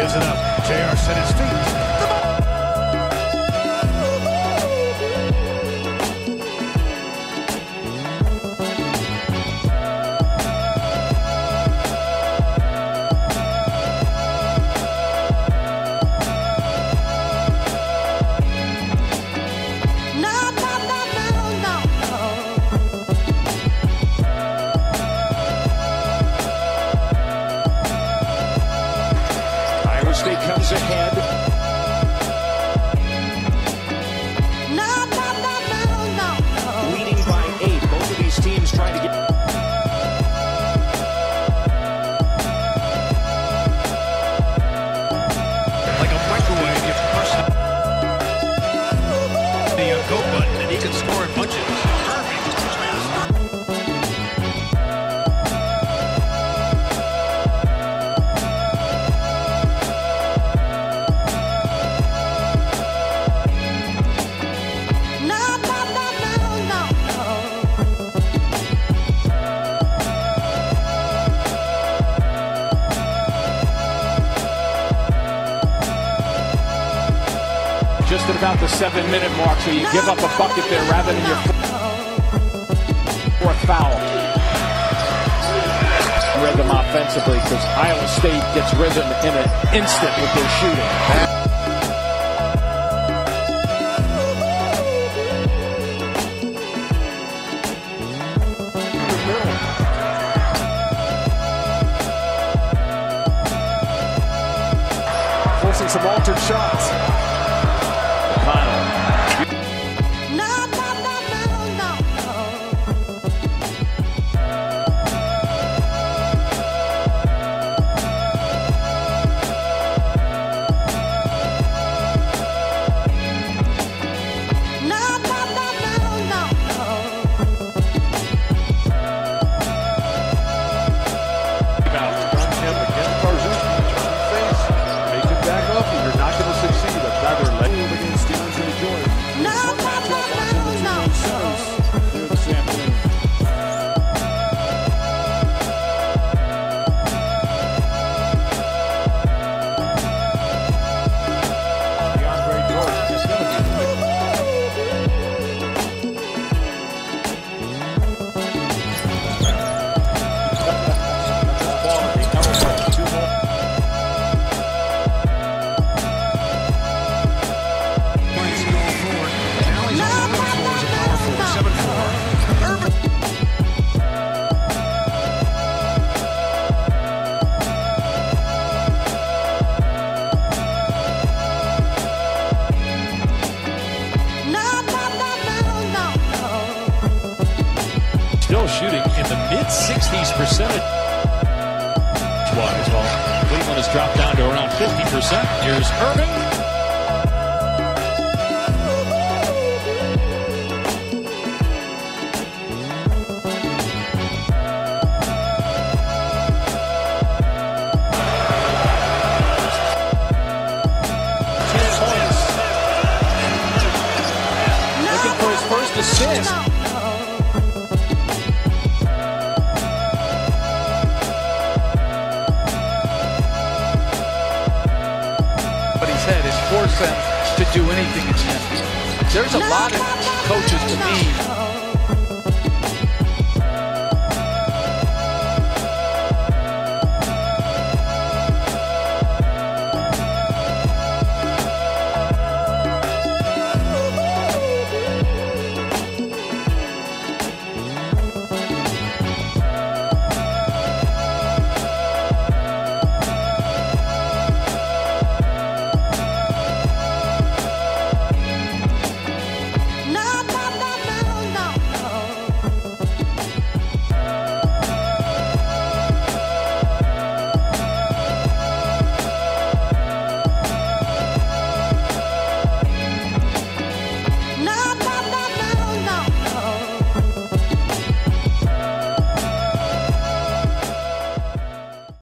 gives it up. JR set his feet. State comes ahead. No, no, no, no, no, no. Leading by 8. Both of these teams trying to get. Like a microwave, you press the go button, and he can score in bunches. Just at about the 7-minute mark, so you give up a bucket there rather than your fourth foul. Rhythm offensively, because Iowa State gets rhythm in an instant with their shooting. Forcing some altered shots. Shooting in the mid-60s percentage. Well, Cleveland has dropped down to around 50%. Here's Irving. Looking for his first assist. To do anything in this. There's a lot of coaches to me.